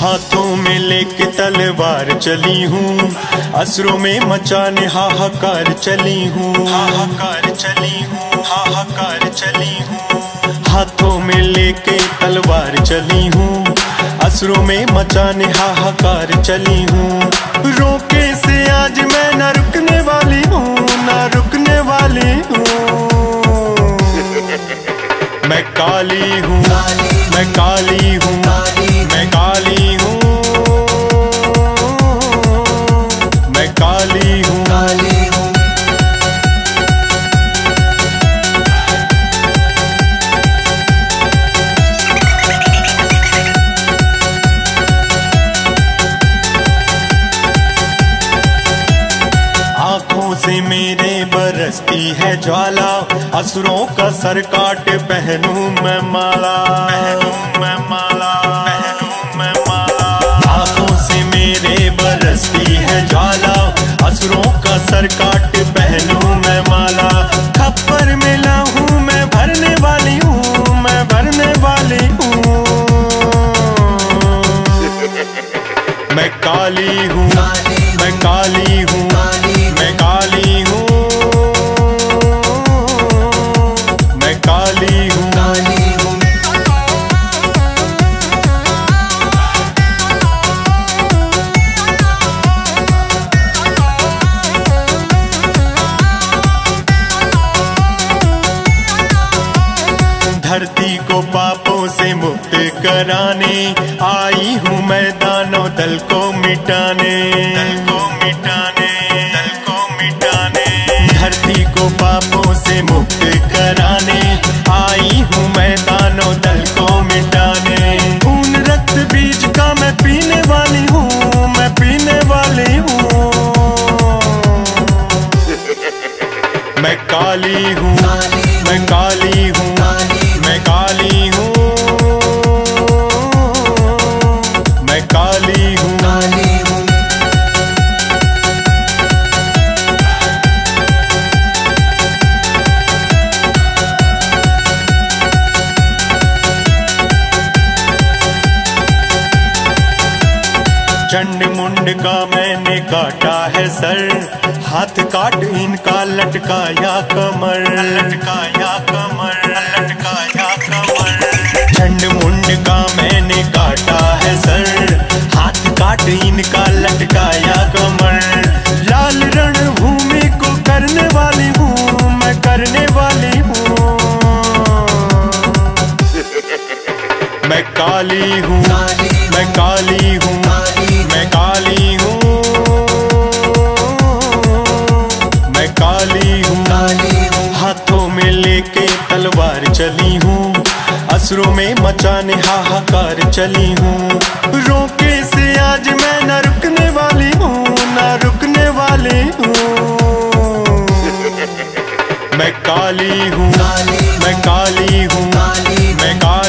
हाथों में लेके तलवार चली हूँ, असरों में मचाने हाहाकार चली हूँ, हाहाकार चली हूँ, हाहाकार चली हूँ। हाथों में लेके तलवार चली हूँ, असरों में मचाने हाहाकार चली हूँ। रोके से आज मैं ना रुकने वाली हूँ, ना रुकने वाली हूँ। मैं काली हूँ, मैं काली हूँ, मैं काली हूँ, मैं काली हूँ, काली हूँ। आँखों से मेरे बरसती है ज्वाला, असुरों का सर काट पहनूं मैं माला, पहनूं मैं माला, पहनूं मैं माला। आँखों से मेरे बरसती है ज्वाला, असुरों का सर काट पहनूं मैं माला। खप्पर में लाऊं मैं भरने वाली हूँ, मैं भरने वाली हूँ। मैं काली हूँ, मैं काली हूँ, मैं काली हूँ, मैं काली हूँ, काली हूँ। धरती को पापों से मुक्त कराने आई हूँ मैं, दानव दल को मिटाने, दल को मिटाने, दल को मिटाने। धरती को पापों से मुक्त कराने आई हूँ मैं, दानव दल को मिटाने। खून रक्त बीज का मैं पीने वाली हूँ, मैं पीने वाली हूँ। मैं काली हूँ, मैं काली हूँ, मैं काली हूँ, मैं काली हूँ, काली हूँ। चंड मुंड का मैंने काटा है सर, हाथ काट इनका लटकाया कमर, लटकाया कमर, लटकाया कमर। चंड मुंड का मैंने काटा है सर, हाथ काट इनका लटकाया कमर। लाल रणभूमि को करने वाली हूँ, मैं करने वाली हूँ। मैं काली हूँ, मैं काली हूँ, मैं काली हूँ, मैं काली हूँ, काली हूँ। हाथों में लेके तलवार चली हूँ, असरों में मचाने हाहाकार चली हूँ। रोके से आज मैं ना रुकने वाली हूँ, ना रुकने वाली हूँ। मैं काली हूँ, मैं काली हूँ, मैं काली।